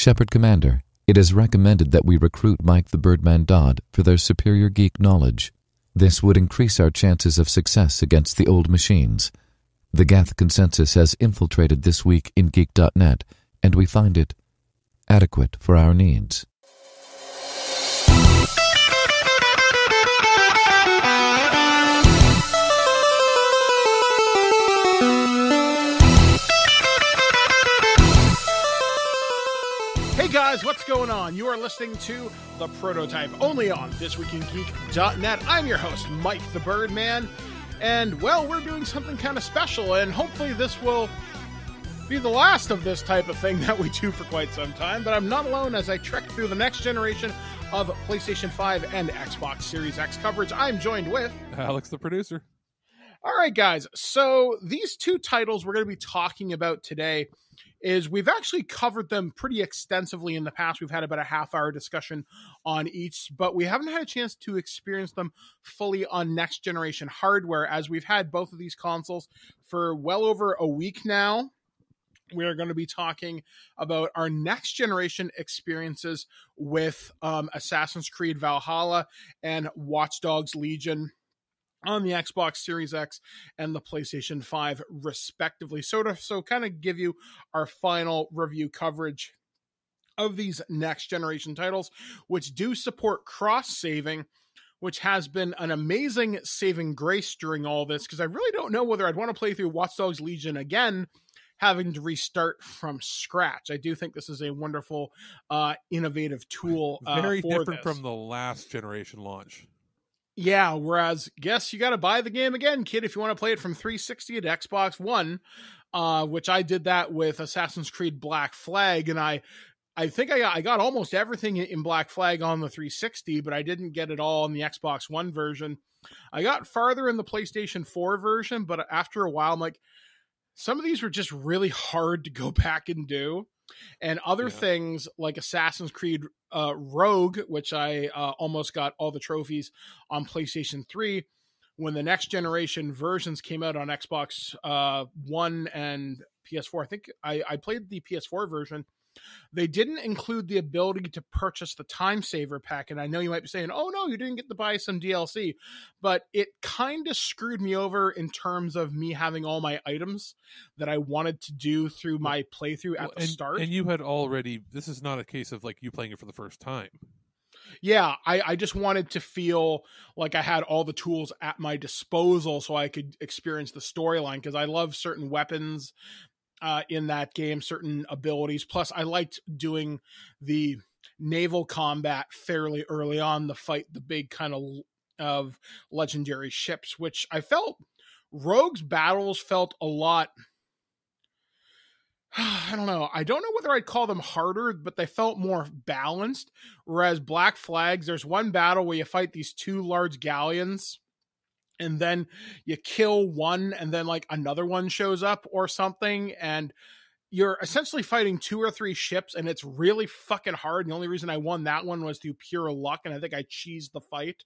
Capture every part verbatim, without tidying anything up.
Shepard Commander, it is recommended that we recruit Mike the Birdman Dodd for their superior geek knowledge. This would increase our chances of success against the old machines. The Gath Consensus has infiltrated This Week in Geek dot net, and we find it adequate for our needs. Hey guys, what's going on? You are listening to The Prototype, only on This Week in Geek dot net. I'm your host, Mike the Birdman. And, well, we're doing something kind of special, and hopefully this will be the last of this type of thing that we do for quite some time. But I'm not alone as I trek through the next generation of PlayStation five and Xbox Series X coverage. I'm joined with Alex the Producer. All right, guys. So these two titles we're going to be talking about today is we've actually covered them pretty extensively in the past. We've had about a half hour discussion on each, but we haven't had a chance to experience them fully on next generation hardware, as we've had both of these consoles for well over a week now. We are going to be talking about our next generation experiences with um, Assassin's Creed Valhalla and Watch Dogs Legion on the Xbox Series X and the PlayStation five, respectively. So to so kind of give you our final review coverage of these next-generation titles, which do support cross-saving, which has been an amazing saving grace during all this, because I really don't know whether I'd want to play through Watch Dogs Legion again, having to restart from scratch. I do think this is a wonderful, uh, innovative tool. Uh, Very for different this. from the last generation launch. Yeah, whereas, guess you got to buy the game again, kid, if you want to play it from three sixty to Xbox One, uh, which I did that with Assassin's Creed Black Flag, and I I think I got, I got almost everything in Black Flag on the three sixty, but I didn't get it all on the Xbox One version. I got farther in the PlayStation four version, but after a while, I'm like, some of these were just really hard to go back and do. And other yeah. things like Assassin's Creed uh, Rogue, which I uh, almost got all the trophies on PlayStation three. When the next generation versions came out on Xbox uh, One and P S four, I think I, I played the P S four version. They didn't include the ability to purchase the Time Saver pack. And I know you might be saying, oh, no, you didn't get to buy some D L C. But it kind of screwed me over in terms of me having all my items that I wanted to do through my playthrough at well, the and, start. And you had already, this is not a case of like you playing it for the first time. Yeah, I, I just wanted to feel like I had all the tools at my disposal so I could experience the storyline, because I love certain weapons Uh, in that game, certain abilities. Plus, I liked doing the naval combat fairly early on to fight the big kind of of legendary ships, which I felt Rogue's battles felt a lot. I don't know. I don't know whether I'd call them harder, but they felt more balanced. Whereas Black Flags, there's one battle where you fight these two large galleons, and then you kill one, and then like another one shows up or something, and you're essentially fighting two or three ships, and it's really fucking hard. And the only reason I won that one was through pure luck, and I think I cheesed the fight.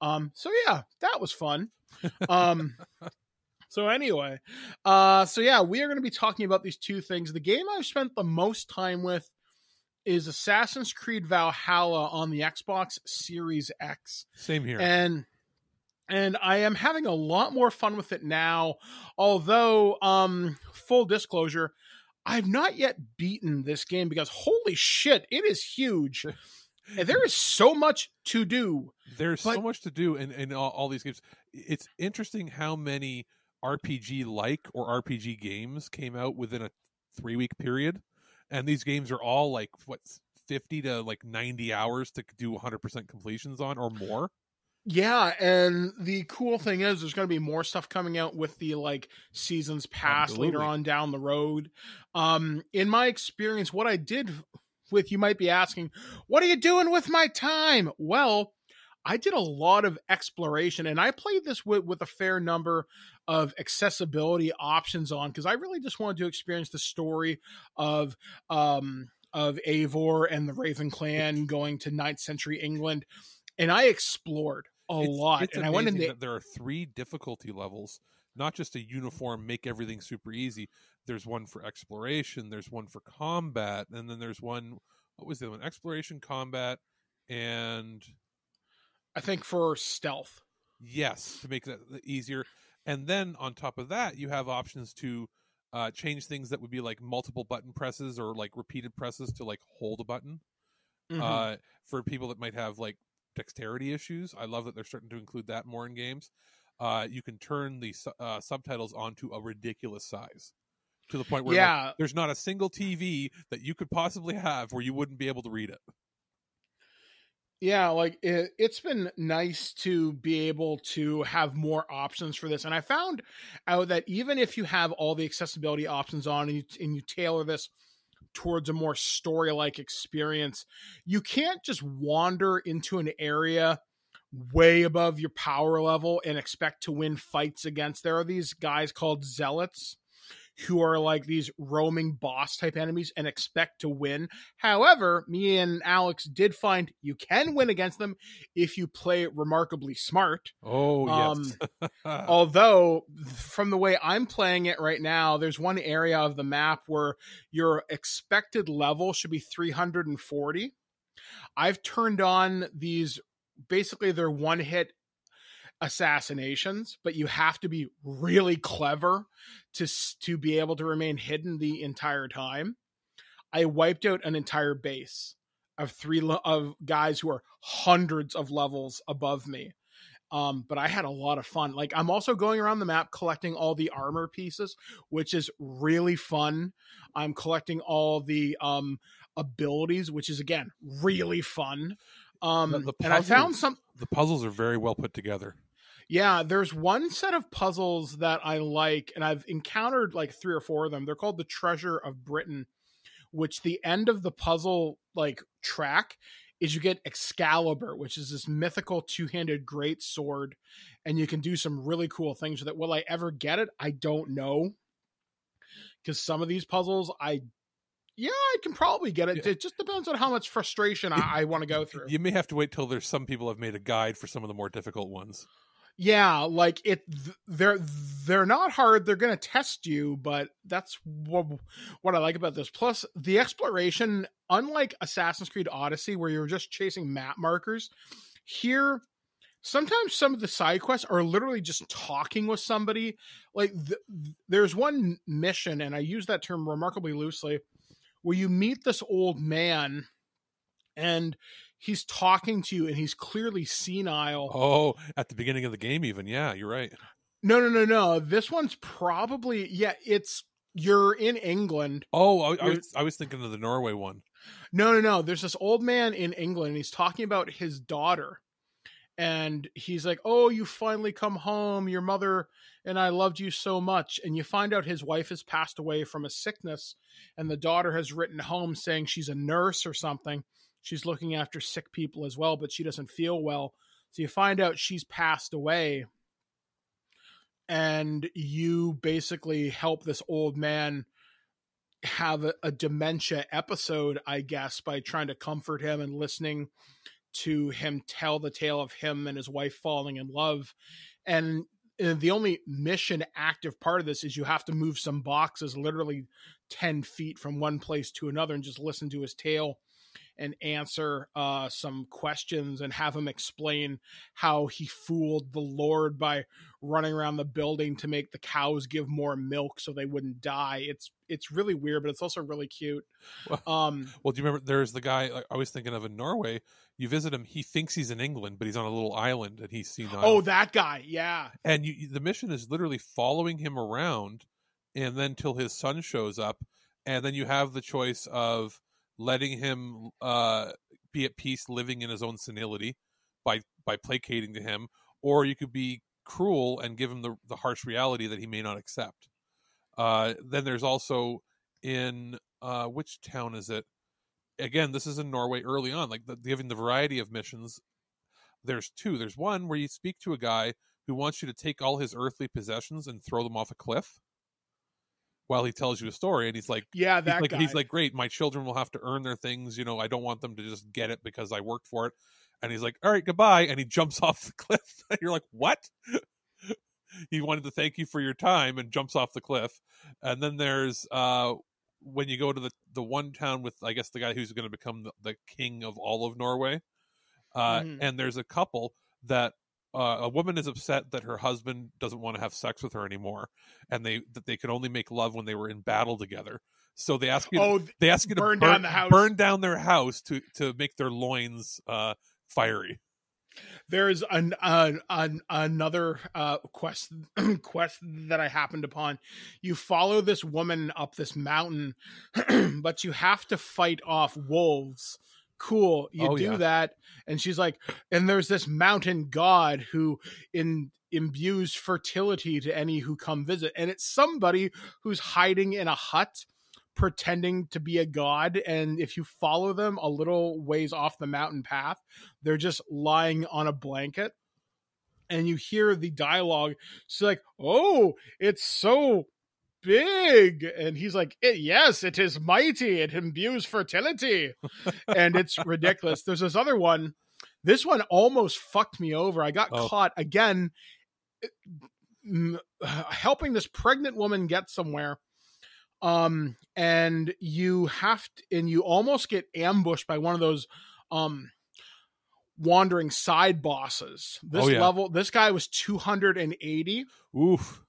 Um, so yeah, that was fun. Um, so anyway, uh, so yeah, we are going to be talking about these two things. The game I've spent the most time with is Assassin's Creed Valhalla on the Xbox Series X. Same here. And... And I am having a lot more fun with it now, although, um, full disclosure, I've not yet beaten this game because, holy shit, it is huge. And there is so much to do. There's but... so much to do in, in all, all these games. It's interesting how many R P G-like or R P G games came out within a three-week period. And these games are all, like, what, fifty to, like, ninety hours to do one hundred percent completions on or more? Yeah, and the cool thing is there's going to be more stuff coming out with the, like, seasons pass Absolutely. later on down the road. Um, in my experience, what I did with, you might be asking, what are you doing with my time? Well, I did a lot of exploration, and I played this with, with a fair number of accessibility options on, because I really just wanted to experience the story of... Um, of Eivor and the Raven Clan going to ninth century England. And I explored a it's, lot. It's and I went into. That there are three difficulty levels, not just a uniform, make everything super easy. there's one for exploration, there's one for combat, and then there's one, what was the other one? Exploration, combat, and I think for stealth. Yes, to make that easier. And then on top of that, you have options to uh, change things that would be like multiple button presses or like repeated presses to like hold a button. Mm-hmm. Uh, for people that might have like dexterity issues. I love that they're starting to include that more in games. Uh, you can turn the su- uh, subtitles onto a ridiculous size to the point where yeah. like, there's not a single T V that you could possibly have where you wouldn't be able to read it. Yeah, like it, it's been nice to be able to have more options for this. And I found out that even if you have all the accessibility options on and you, and you tailor this towards a more story-like experience, you can't just wander into an area way above your power level and expect to win fights against. There are these guys called zealots who are like these roaming boss type enemies and expect to win. However, me and Alex did find you can win against them if you play remarkably smart. Oh, um, yes. Although from the way I'm playing it right now, there's one area of the map where your expected level should be three hundred forty. I've turned on these, basically they're one hit assassinations, but you have to be really clever to to be able to remain hidden the entire time. I wiped out an entire base of three lo- of guys who are hundreds of levels above me, um but I had a lot of fun. Like, I'm also going around the map collecting all the armor pieces, which is really fun. I'm collecting all the um abilities, which is again really fun. um the, the puzzles, and I found some the puzzles are very well put together. Yeah, there's one set of puzzles that I like, and I've encountered like three or four of them. They're called the Treasure of Britain, which the end of the puzzle like track is you get Excalibur, which is this mythical two-handed great sword, and you can do some really cool things with it. Will I ever get it? I don't know, because some of these puzzles I Yeah, I can probably get it. It just depends on how much frustration I, I want to go through. You may have to wait till there's some people have made a guide for some of the more difficult ones. Yeah, like it, they're they're not hard. They're going to test you, but that's what, what I like about this. Plus, the exploration, unlike Assassin's Creed Odyssey, where you're just chasing map markers, here, sometimes some of the side quests are literally just talking with somebody. Like, th- there's one mission, and I use that term remarkably loosely, where you meet this old man and he's talking to you and he's clearly senile. Oh, at the beginning of the game even. Yeah, you're right. No, no, no, no. This one's probably, yeah, it's, you're in England. Oh, I, I, was, I was thinking of the Norway one. No, no, no. There's this old man in England and he's talking about his daughter. And he's like, oh, you finally come home. Your mother and I loved you so much. And you find out his wife has passed away from a sickness. And the daughter has written home saying she's a nurse or something. She's looking after sick people as well, but she doesn't feel well. So you find out she's passed away. And you basically help this old man have a, a dementia episode, I guess, by trying to comfort him and listening to him tell the tale of him and his wife falling in love. And the only mission active part of this is you have to move some boxes literally ten feet from one place to another and just listen to his tale and answer uh, some questions and have him explain how he fooled the Lord by running around the building to make the cows give more milk so they wouldn't die. It's it's really weird, but it's also really cute. Well, um, well do you remember there's the guy like, I was thinking of in Norway? You visit him, he thinks he's in England, but he's on a little island and he's seen. Oh, that guy, yeah. And you, the mission is literally following him around, and then till his son shows up, and then you have the choice of letting him uh, be at peace living in his own senility by by placating to him, or you could be cruel and give him the, the harsh reality that he may not accept. Uh, then there's also in, uh, which town is it? Again, this is in Norway early on, like the, giving the variety of missions. There's two. There's one where you speak to a guy who wants you to take all his earthly possessions and throw them off a cliff while he tells you a story, and he's like, yeah, that he's like, guy. He's like, great, my children will have to earn their things. You know, I don't want them to just get it because I worked for it. And he's like, all right, goodbye. And he jumps off the cliff. And you're like, what? he wanted to thank you for your time, and jumps off the cliff. And then there's uh when you go to the the one town with, I guess, the guy who's going to become the, the king of all of Norway, uh mm-hmm. and there's a couple that uh, a woman is upset that her husband doesn't want to have sex with her anymore, and they that they could only make love when they were in battle together. So they ask you to, oh, they ask you to burn, burn down the house. burn down their house to to make their loins uh fiery. There is an, an, an another uh, quest quest that I happened upon. You follow this woman up this mountain, but you have to fight off wolves. Cool, you oh, do yeah. that, and she's like, and there's this mountain god who in imbues fertility to any who come visit, and it's somebody who's hiding in a hut, pretending to be a god, and if you follow them a little ways off the mountain path, they're just lying on a blanket, and you hear the dialogue. She's like, "Oh, it's so big," and he's like, it, "Yes, it is mighty. It imbues fertility," and it's ridiculous. There's this other one. This one almost fucked me over. I got oh. caught again helping this pregnant woman get somewhere. Um, and you have to, and you almost get ambushed by one of those, um, wandering side bosses. This oh, yeah. level, this guy was two hundred eighty. Oof.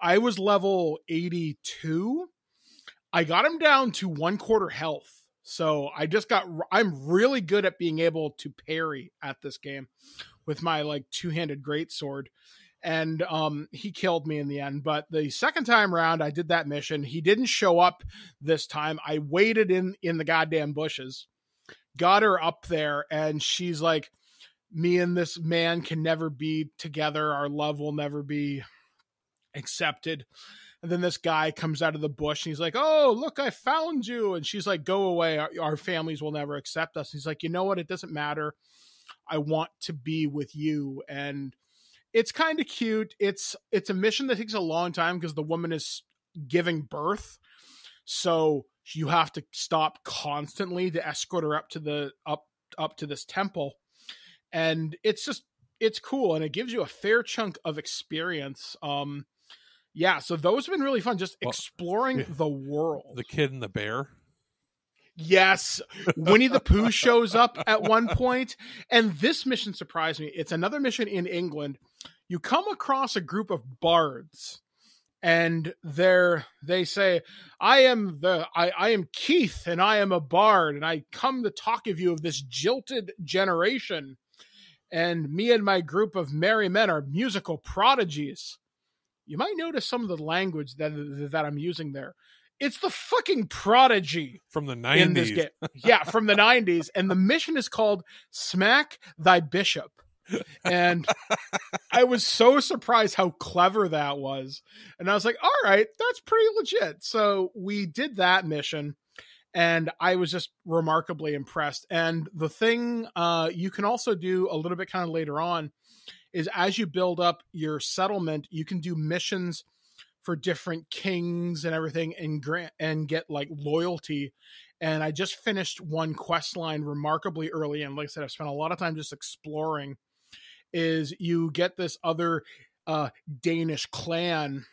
I was level eighty-two. I got him down to one quarter health. So I just got, I'm really good at being able to parry at this game with my like two-handed greatsword. And um, he killed me in the end. But the second time around, I did that mission. He didn't show up this time. I waited in, in the goddamn bushes, got her up there, and she's like, me and this man can never be together. Our love will never be accepted. And then this guy comes out of the bush, and he's like, "Oh, look, I found you." And she's like, "Go away. Our, our families will never accept us." And he's like, "You know what? It doesn't matter. I want to be with you." And it's kind of cute. It's it's a mission that takes a long time because the woman is giving birth, so you have to stop constantly to escort her up to the up up to this temple, and it's just it's cool, and it gives you a fair chunk of experience. Um, yeah, so those have been really fun, just well, exploring yeah. the world. The Kid and the Bear. Yes, Winnie the Pooh shows up at one point, and this mission surprised me. It's another mission in England. You come across a group of bards, and they're they say, "I am the I, I am Keith, and I am a bard, and I come to talk of you of this jilted generation, and me and my group of merry men are musical prodigies." You might notice some of the language that that I'm using there. It's the fucking Prodigy from the nineties. In this game. Yeah, from the nineties. And the mission is called Smack Thy Bishop. And I was so surprised how clever that was. And I was like, all right, that's pretty legit. So we did that mission, and I was just remarkably impressed. And the thing uh, you can also do a little bit kind of later on is as you build up your settlement, you can do missions for different kings and everything and grant and get like loyalty. And I just finished one quest line remarkably early. And like I said, I've spent a lot of time just exploring is you get this other uh, Danish clan.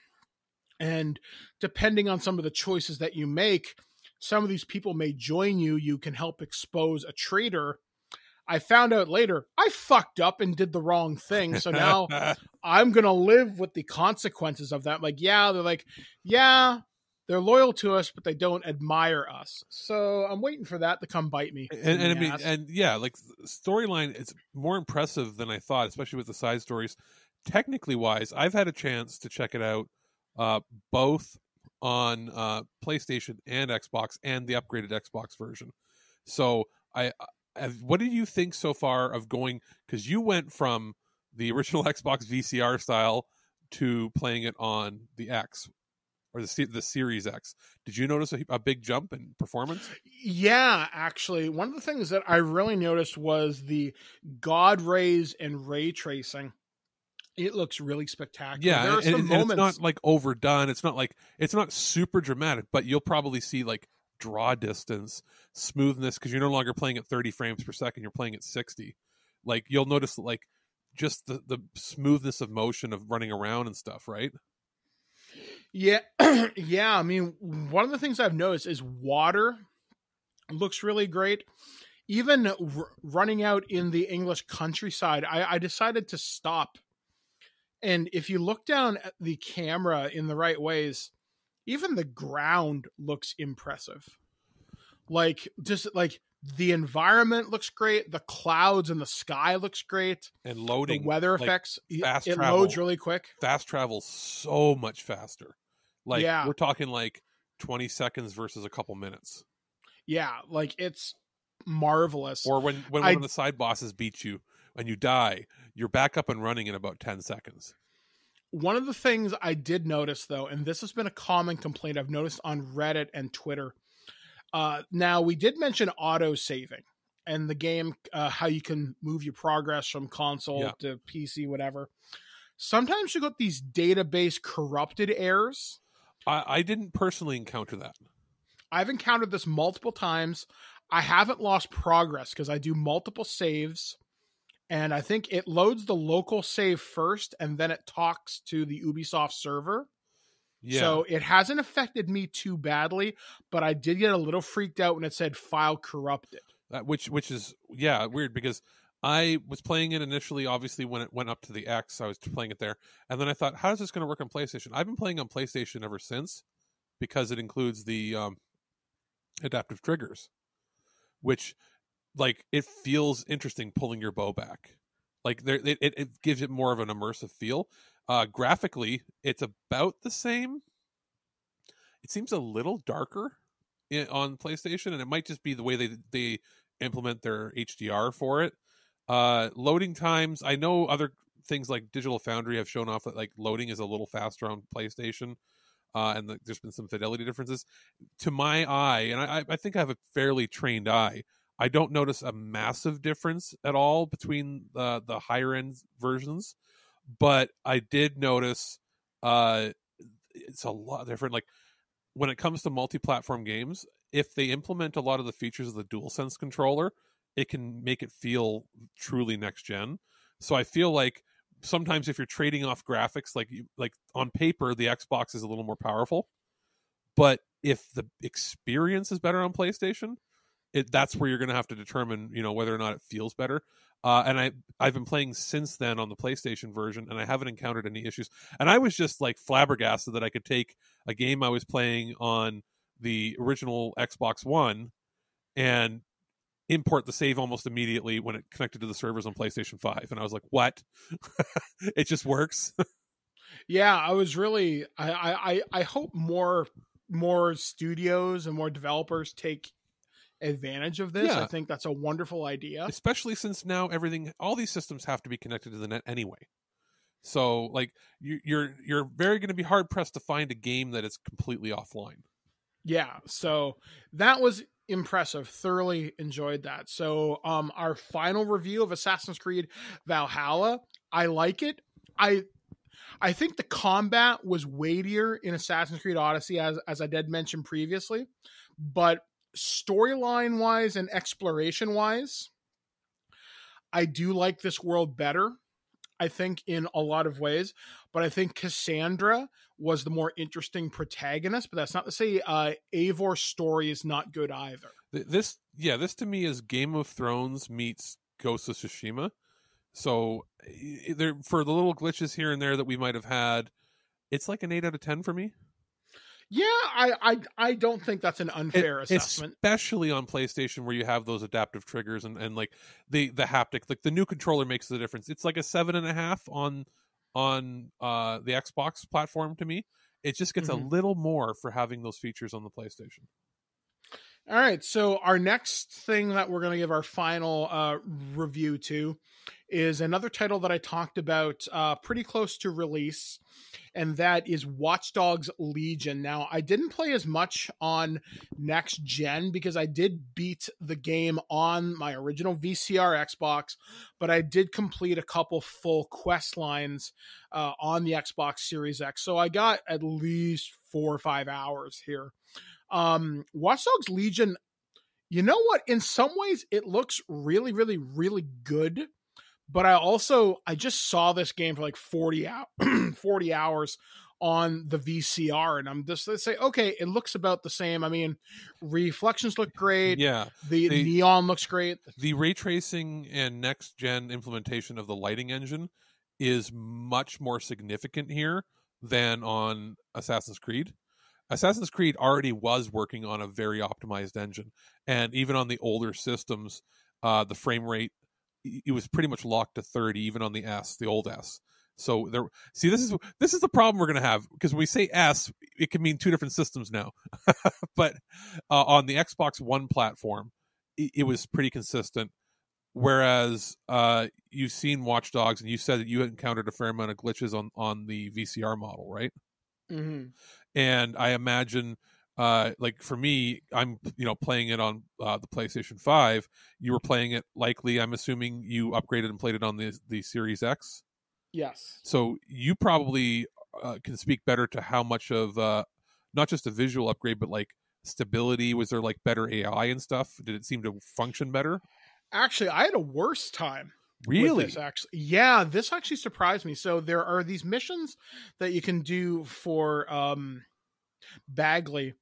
And depending on some of the choices that you make, some of these people may join you. You can help expose a traitor. I found out later, I fucked up and did the wrong thing. So now I'm going to live with the consequences of that. Like, yeah, they're like, yeah, they're loyal to us, but they don't admire us. So I'm waiting for that to come bite me. And, and I mean, and yeah, like storyline, it's more impressive than I thought, especially with the side stories. Technically wise, I've had a chance to check it out uh, both on uh, PlayStation and Xbox and the upgraded Xbox version. So I... What did you think so far of going? Because you went from the original Xbox V C R style to playing it on the X or the the Series X. Did you notice a, a big jump in performance? Yeah, actually, one of the things that I really noticed was the God rays and ray tracing. It looks really spectacular. Yeah, there are and, some and moments. It's not like overdone. It's not like it's not super dramatic, but you'll probably see like draw distance, smoothness, because you're no longer playing at thirty frames per second, you're playing at sixty. Like you'll notice that like just the, the smoothness of motion of running around and stuff, right? Yeah. Yeah. I mean, one of the things I've noticed is water looks really great. Even r- running out in the English countryside, I, I decided to stop. And if you look down at the camera in the right ways, even the ground looks impressive. Like, just like the environment looks great. The clouds and the sky looks great. And loading. The weather effects. Like fast it travel, loads really quick. Fast travel so much faster. Like, yeah. We're talking like twenty seconds versus a couple minutes. Yeah, like it's marvelous. Or when, when I, one of the side bosses beats you and you die, you're back up and running in about ten seconds. One of the things I did notice, though, and this has been a common complaint I've noticed on Reddit and Twitter. Uh, now, we did mention auto-saving and the game, uh, how you can move your progress from console yeah. to P C, whatever. Sometimes you got these database corrupted errors. I, I didn't personally encounter that. I've encountered this multiple times. I haven't lost progress because I do multiple saves. And I think it loads the local save first, and then it talks to the Ubisoft server. Yeah. So it hasn't affected me too badly, but I did get a little freaked out when it said file corrupted. Uh, which which is, yeah, weird, because I was playing it initially, obviously, when it went up to the X. I was playing it there. And then I thought, how is this going to work on PlayStation? I've been playing on PlayStation ever since, because it includes the um, adaptive triggers, which... like it feels interesting pulling your bow back. Like there, it, it gives it more of an immersive feel. Uh, graphically, it's about the same. It seems a little darker in, on PlayStation, and it might just be the way they they implement their H D R for it. Uh, loading times, I know other things like Digital Foundry have shown off that like loading is a little faster on PlayStation, uh, and the, there's been some fidelity differences. To my eye, and I, I think I have a fairly trained eye, I don't notice a massive difference at all between uh, the higher end versions, but I did notice uh, it's a lot different. Like when it comes to multi-platform games, if they implement a lot of the features of the DualSense controller, it can make it feel truly next gen. So I feel like sometimes if you're trading off graphics, like you, like on paper, the Xbox is a little more powerful, but if the experience is better on PlayStation, It, that's where you're going to have to determine, you know, whether or not it feels better. Uh, and I, I've been playing since then on the PlayStation version, and I haven't encountered any issues. And I was just like flabbergasted that I could take a game I was playing on the original Xbox One and import the save almost immediately when it connected to the servers on PlayStation five. And I was like, what? It just works. Yeah, I was really, I, I, I hope more, more studios and more developers take advantage of this. Yeah. I think that's a wonderful idea, especially since now everything, all these systems have to be connected to the net anyway. So like you, you're you're very going to be hard pressed to find a game that is completely offline. Yeah, so that was impressive. Thoroughly enjoyed that. So um our final review of Assassin's Creed Valhalla, I like it. I I think the combat was weightier in Assassin's Creed Odyssey, as as I did mention previously, but storyline wise and exploration wise, I do like this world better, I think, in a lot of ways. But I think Cassandra was the more interesting protagonist, but that's not to say uh Eivor's story is not good either. This, yeah, this to me is Game of Thrones meets Ghost of Tsushima. So there, for the little glitches here and there that we might have had, it's like an eight out of ten for me. Yeah, I, I I don't think that's an unfair it, assessment. Especially on PlayStation where you have those adaptive triggers and, and like the, the haptic, like the new controller makes the difference. It's like a seven and a half on on uh, the Xbox platform to me. It just gets mm-hmm. a little more for having those features on the PlayStation. All right, so our next thing that we're going to give our final uh, review to is another title that I talked about uh, pretty close to release, and that is Watch Dogs Legion. Now, I didn't play as much on next gen because I did beat the game on my original V C R Xbox, but I did complete a couple full quest lines uh, on the Xbox Series X, so I got at least four or five hours here. Um, Watch Dogs Legion, you know what? In some ways, it looks really, really, really good, But I also, I just saw this game for like forty, hour, forty hours on the V C R, and I'm just, let's say, okay, it looks about the same. I mean, reflections look great. Yeah. The, the neon looks great. The ray tracing and next-gen implementation of the lighting engine is much more significant here than on Assassin's Creed. Assassin's Creed already was working on a very optimized engine, and even on the older systems, uh, the frame rate, it was pretty much locked to thirty, even on the S, the old S. So there, see, this is this is the problem we're going to have, because when we say S, it can mean two different systems now. But uh, on the Xbox One platform, it, it was pretty consistent. Whereas uh, you've seen Watch Dogs, and you said that you encountered a fair amount of glitches on on the V C R model, right? Mm-hmm. And I imagine. Uh, like for me, I'm you know playing it on uh, the PlayStation five. You were playing it, likely, I'm assuming you upgraded and played it on the the Series X. Yes. So you probably uh, can speak better to how much of uh, not just a visual upgrade, but like stability. Was there like better A I and stuff? Did it seem to function better? Actually, I had a worse time. Really? This, actually, yeah, this actually surprised me. So there are these missions that you can do for um, Bagley.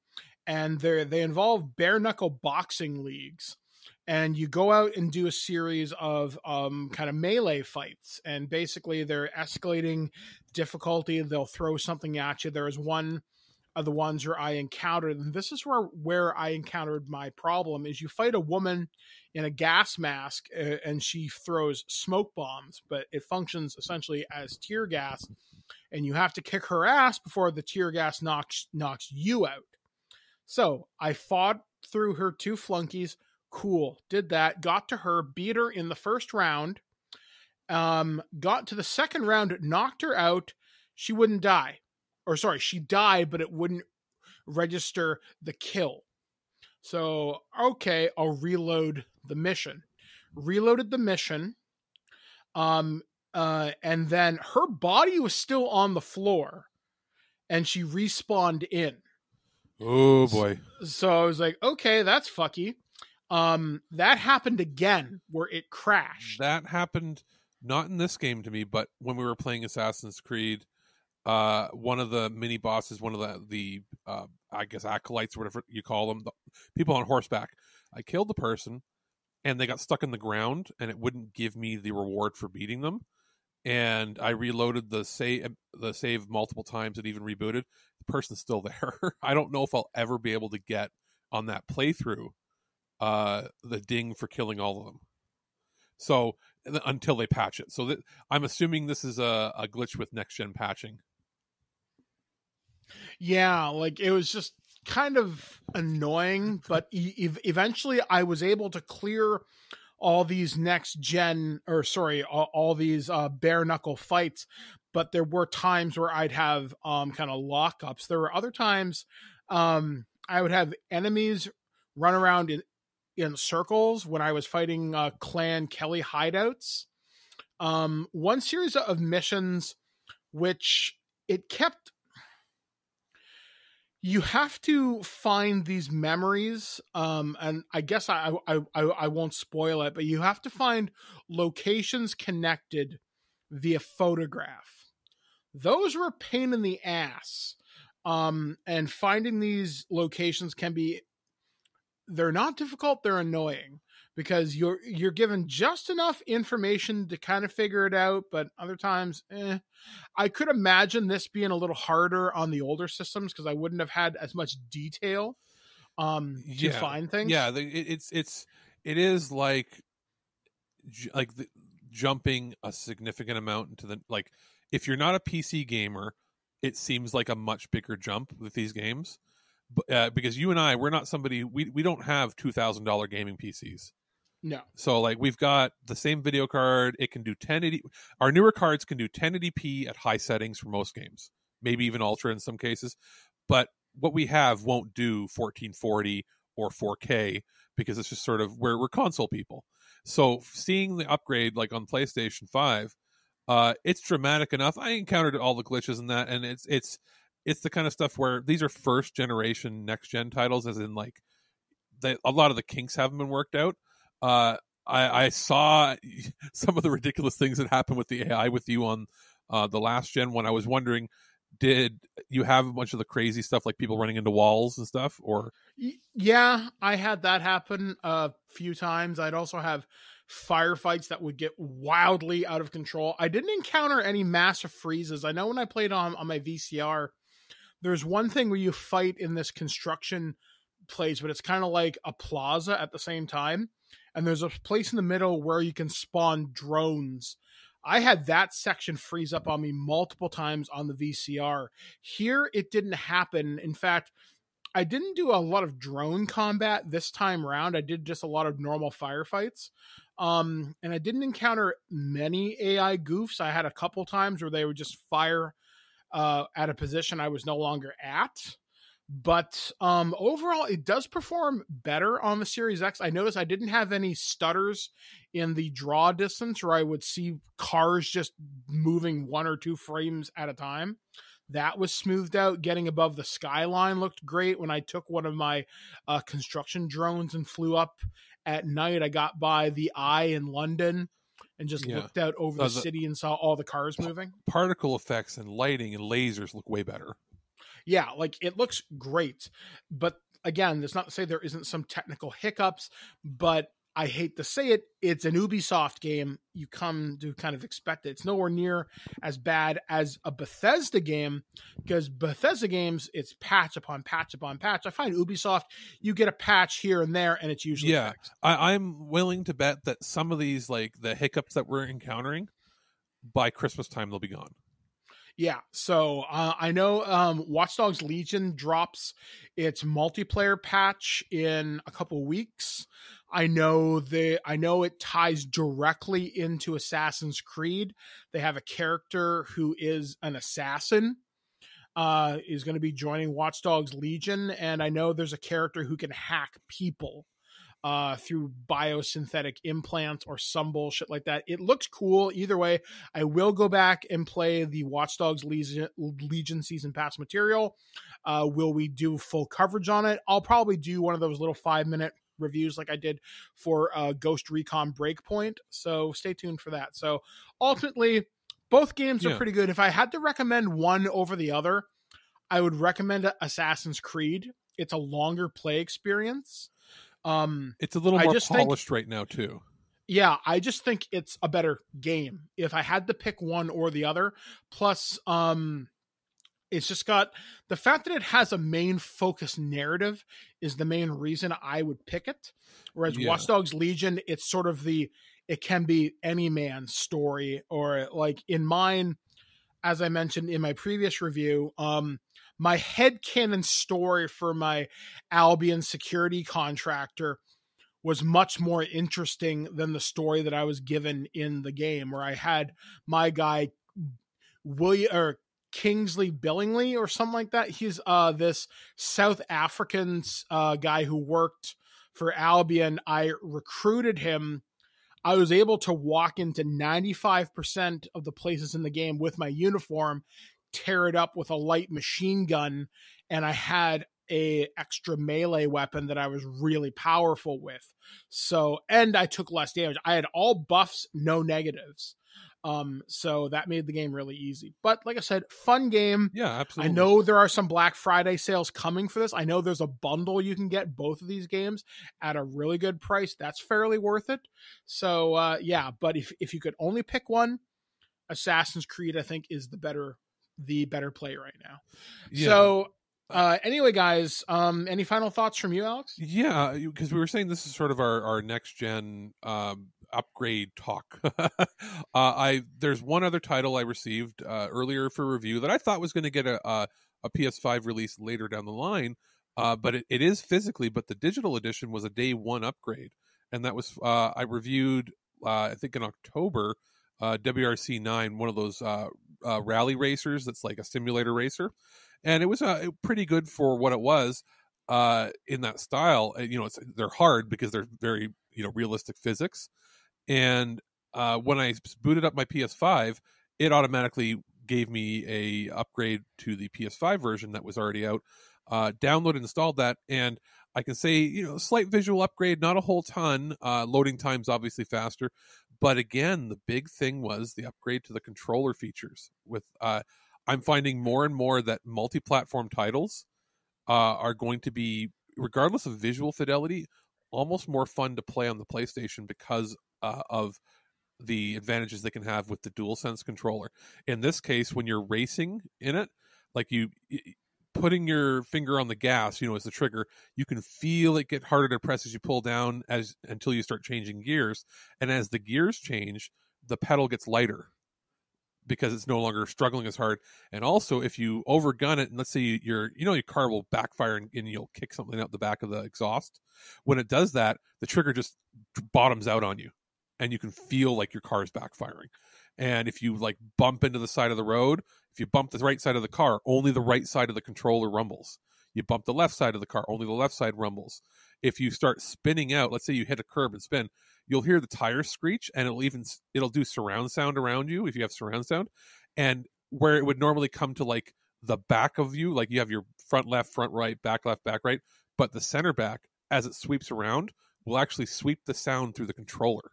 And they they involve bare knuckle boxing leagues, and you go out and do a series of um, kind of melee fights. And basically, they're escalating difficulty. They'll throw something at you. There is one of the ones where I encountered, and this is where where I encountered my problem: is you fight a woman in a gas mask, uh, and she throws smoke bombs, but it functions essentially as tear gas, and you have to kick her ass before the tear gas knocks knocks you out. So I fought through her two flunkies. Cool. Did that. Got to her. Beat her in the first round. Um, got to the second round. Knocked her out. She wouldn't die. Or sorry, she died, but it wouldn't register the kill. So, okay, I'll reload the mission. Reloaded the mission. Um, uh, and then her body was still on the floor. And she respawned in. Oh boy. So, so I was like, okay, that's fucky. Um, that happened again where it crashed. That happened not in this game to me, but when we were playing Assassin's Creed, uh, one of the mini bosses, one of the, the uh, I guess acolytes or whatever you call them, the people on horseback, I killed the person and they got stuck in the ground and it wouldn't give me the reward for beating them. And I reloaded the save, the save multiple times. It even rebooted. The person's still there. I don't know if I'll ever be able to get on that playthrough uh, the ding for killing all of them. So until they patch it. So that, I'm assuming this is a, a glitch with next gen patching. Yeah, like it was just kind of annoying, but e- eventually I was able to clear all these next gen, or sorry, all, all these uh, bare knuckle fights. But there were times where I'd have um, kind of lockups. There were other times um, I would have enemies run around in, in circles when I was fighting uh, Clan Kelly hideouts. Um, one series of missions, which it kept... You have to find these memories, um, and I guess I, I I I won't spoil it, but you have to find locations connected via photograph. Those were a pain in the ass, um, and finding these locations can be, they're not difficult, they're annoying, because you're you're given just enough information to kind of figure it out, but other times, eh. I could imagine this being a little harder on the older systems because I wouldn't have had as much detail um, to yeah. find things. Yeah, it's it's it is like like the, jumping a significant amount into the, like, if you're not a P C gamer, it seems like a much bigger jump with these games, but, uh, because you and I, we're not somebody we we don't have two thousand dollars gaming P Cs. No. So like we've got the same video card. It can do ten eighty. Our newer cards can do ten eighty p at high settings for most games, maybe even ultra in some cases. But what we have won't do fourteen forty or four K because it's just sort of where we're console people. So seeing the upgrade like on PlayStation five, uh, it's dramatic enough. I encountered all the glitches in that, and it's it's it's the kind of stuff where these are first generation next gen titles, as in like they, a lot of the kinks haven't been worked out. Uh, I, I saw some of the ridiculous things that happened with the A I with you on uh, the last gen one. I was wondering, did you have a bunch of the crazy stuff like people running into walls and stuff? Or yeah, I had that happen a few times. I'd also have firefights that would get wildly out of control. I didn't encounter any massive freezes. I know when I played on, on my V C R, there's one thing where you fight in this construction place, but it's kind of like a plaza at the same time. And there's a place in the middle where you can spawn drones. I had that section freeze up on me multiple times on the V C R. Here, it didn't happen. In fact, I didn't do a lot of drone combat this time around. I did just a lot of normal firefights. Um, and I didn't encounter many A I goofs. I had a couple times where they would just fire uh, at a position I was no longer at. But um, overall, it does perform better on the Series X. I noticed I didn't have any stutters in the draw distance where I would see cars just moving one or two frames at a time. That was smoothed out. Getting above the skyline looked great. When I took one of my uh, construction drones and flew up at night, I got by the Eye in London and just yeah. looked out over uh, the, the city and saw all the cars moving. Particle effects and lighting and lasers look way better. Yeah, like it looks great, but again, that's not to say there isn't some technical hiccups, but I hate to say it, it's an Ubisoft game. You come to kind of expect it. It's nowhere near as bad as a Bethesda game, because Bethesda games, it's patch upon patch upon patch. I find Ubisoft, you get a patch here and there, and it's usually yeah. fixed. I, I'm willing to bet that some of these, like the hiccups that we're encountering, by Christmas time, they'll be gone. Yeah, so uh, I know um, Watch Dogs Legion drops its multiplayer patch in a couple weeks. I know they, I know it ties directly into Assassin's Creed. They have a character who is an assassin, uh, is going to be joining Watch Dogs Legion, and I know there's a character who can hack people uh through biosynthetic implants or some bullshit like that. It looks cool. Either way, I will go back and play the Watch Dogs Legion, Legion Season Pass material. Uh, will we do full coverage on it? I'll probably do one of those little five-minute reviews like I did for uh, Ghost Recon Breakpoint, so stay tuned for that. So ultimately, both games yeah. are pretty good. If I had to recommend one over the other, I would recommend Assassin's Creed. It's a longer play experience. Um, it's a little more polished think, right now too. Yeah, I just think it's a better game if I had to pick one or the other. Plus, um, it's just got the fact that it has a main focus narrative is the main reason I would pick it. Whereas yeah. Watch Dogs Legion, it's sort of the, it can be any man's story, or like in mine, as I mentioned in my previous review, um, my headcanon story for my Albion security contractor was much more interesting than the story that I was given in the game, where I had my guy, William or Kingsley Billingsley or something like that. He's uh, this South African uh, guy who worked for Albion. I recruited him. I was able to walk into ninety-five percent of the places in the game with my uniform, tear it up with a light machine gun, and I had a extra melee weapon that I was really powerful with. So, and I took less damage. I had all buffs, no negatives. Um, so that made the game really easy. But like I said, fun game. Yeah, absolutely. I know there are some Black Friday sales coming for this. I know there's a bundle you can get both of these games at a really good price. That's fairly worth it. So uh, yeah, but if if you could only pick one, Assassin's Creed, I think, is the better the better play right now. Yeah. So uh, anyway, guys, um, any final thoughts from you, Alex? Yeah, because we were saying this is sort of our, our next gen um, upgrade talk. uh, I there's one other title I received uh, earlier for review that I thought was going to get a, a, a P S five release later down the line, uh, but it, it is physically, but the digital edition was a day one upgrade. And that was, uh, I reviewed, uh, I think in October, uh, W R C nine, one of those uh Uh, rally racers that's like a simulator racer, and it was uh, pretty good for what it was uh in that style. You know, it's, they're hard because they're very, you know, realistic physics, and uh when I booted up my P S five, it automatically gave me a upgrade to the P S five version that was already out. Uh downloaded, installed that, and I can say, you know, slight visual upgrade, not a whole ton. Uh, loading time's obviously faster. But again, the big thing was the upgrade to the controller features. With uh, I'm finding more and more that multi-platform titles uh, are going to be, regardless of visual fidelity, almost more fun to play on the PlayStation because uh, of the advantages they can have with the DualSense controller. In this case, when you're racing in it, like you... you putting your finger on the gas, you know, as the trigger, you can feel it get harder to press as you pull down as until you start changing gears. And as the gears change, the pedal gets lighter because it's no longer struggling as hard. And also, if you overgun it, and let's say your, you know, your car will backfire and, and you'll kick something out the back of the exhaust. When it does that, the trigger just bottoms out on you and you can feel like your car is backfiring. And if you like bump into the side of the road, if you bump the right side of the car, only the right side of the controller rumbles. You bump the left side of the car, only the left side rumbles. If you start spinning out, let's say you hit a curb and spin, you'll hear the tires screech, and it'll even it'll do surround sound around you if you have surround sound. And where it would normally come to like the back of you, like you have your front left, front right, back left, back right, but the center back, as it sweeps around, will actually sweep the sound through the controller.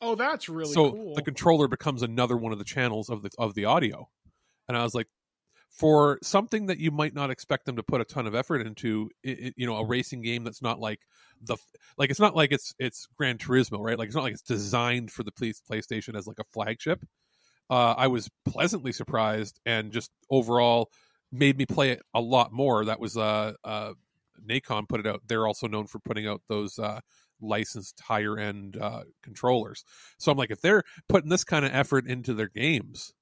Oh, that's really so cool. So the controller becomes another one of the channels of the of the audio. And I was like, for something that you might not expect them to put a ton of effort into, it, it, you know, a racing game that's not like the like it's not like it's it's Gran Turismo, right? Like it's not like it's designed for the PlayStation as like a flagship. Uh, I was pleasantly surprised and just overall made me play it a lot more. That was uh, uh, Nacon put it out. They're also known for putting out those uh, licensed higher end uh, controllers. So I'm like, if they're putting this kind of effort into their games,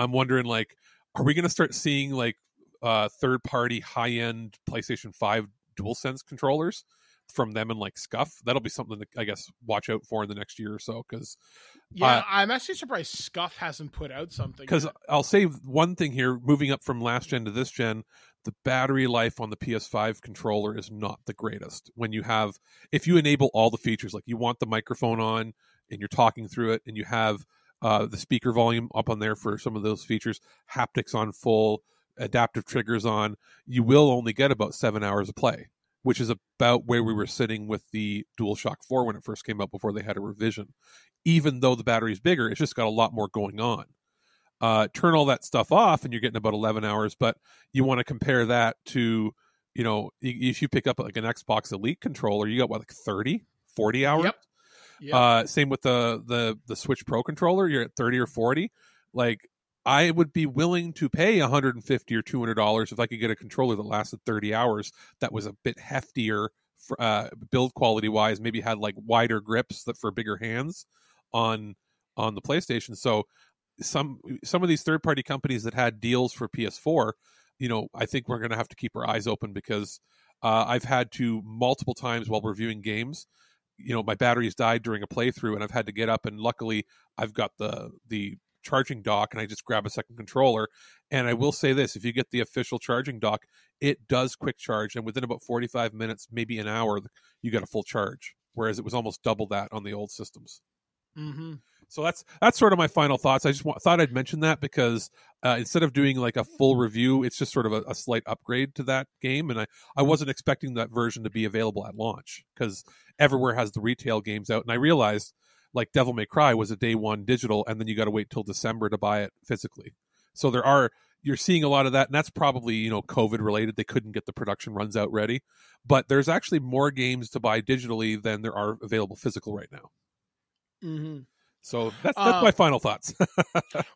I'm wondering, like, are we going to start seeing, like, uh, third-party high-end PlayStation five DualSense controllers from them and, like, Scuf? That'll be something that, I guess, watch out for in the next year or so. Cause, yeah, uh, I'm actually surprised Scuf hasn't put out something. Because I'll say one thing here, moving up from last gen to this gen, the battery life on the P S five controller is not the greatest. When you have, if you enable all the features, like you want the microphone on and you're talking through it and you have Uh, the speaker volume up on there for some of those features, haptics on full, adaptive triggers on, you will only get about seven hours of play, which is about where we were sitting with the DualShock four when it first came out before they had a revision. Even though the battery's bigger, it's just got a lot more going on. Uh, turn all that stuff off and you're getting about eleven hours, but you want to compare that to, you know, if you pick up like an Xbox Elite controller, you got what, like thirty, forty hours? Yep. Yeah. Uh, same with the, the the Switch Pro controller, you're at thirty or forty. Like, I would be willing to pay one hundred fifty or two hundred dollars if I could get a controller that lasted thirty hours that was a bit heftier, for, uh, build quality wise, maybe had like wider grips that for bigger hands on on the PlayStation. So some some of these third party companies that had deals for P S four, you know, I think we're gonna have to keep our eyes open because uh, I've had to multiple times while reviewing games. You know, my batteries died during a playthrough and I've had to get up, and luckily I've got the the charging dock and I just grab a second controller. And I will say this, if you get the official charging dock, it does quick charge, and within about forty-five minutes, maybe an hour, you got a full charge, whereas it was almost double that on the old systems. Mm-hmm. So that's that's sort of my final thoughts. I just want, thought I'd mention that because uh, instead of doing like a full review, it's just sort of a, a slight upgrade to that game. And I, I wasn't expecting that version to be available at launch because everywhere has the retail games out. And I realized like Devil May Cry was a day one digital, and then you got to wait till December to buy it physically. So there are, you're seeing a lot of that. And that's probably, you know, COVID related. They couldn't get the production runs out ready. But there's actually more games to buy digitally than there are available physical right now. Mm-hmm. So that's, that's um, my final thoughts.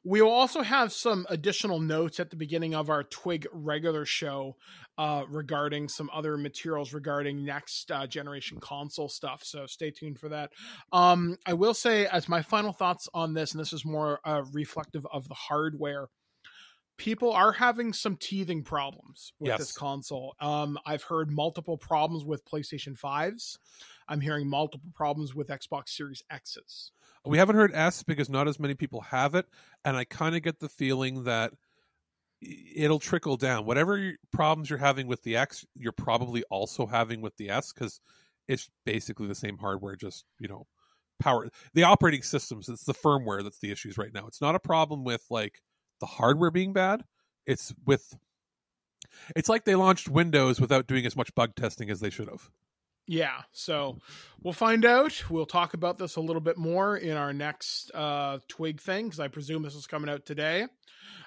We will also have some additional notes at the beginning of our Twig regular show uh, regarding some other materials regarding next uh, generation console stuff. So stay tuned for that. Um, I will say as my final thoughts on this, and this is more uh, reflective of the hardware, people are having some teething problems with yes. this console. Um, I've heard multiple problems with PlayStation fives. I'm hearing multiple problems with Xbox Series X's. We haven't heard S because not as many people have it. And I kind of get the feeling that it'll trickle down. Whatever problems you're having with the X, you're probably also having with the S because it's basically the same hardware, just, you know, power. The operating systems, it's the firmware that's the issues right now. It's not a problem with, like, the hardware being bad. It's with it's like they launched Windows without doing as much bug testing as they should have. Yeah, so we'll find out. We'll talk about this a little bit more in our next uh, Twig thing, because I presume this is coming out today.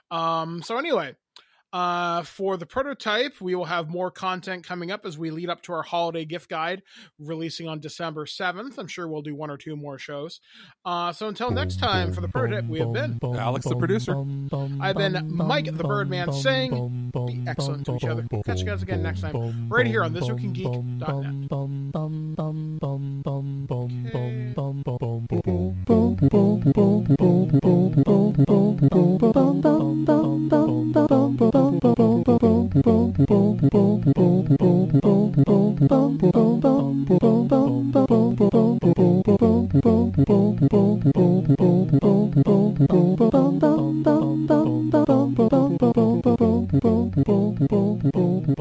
Um, so anyway, uh, for the prototype, we will have more content coming up as we lead up to our holiday gift guide, releasing on December seventh. I'm sure we'll do one or two more shows. Uh, so until next time, for the prototype, we have been Alex the Producer. I've been Mike the Birdman saying, be excellent to each other. Catch you guys again next time, right here on This Week in Geek dot net. Okay.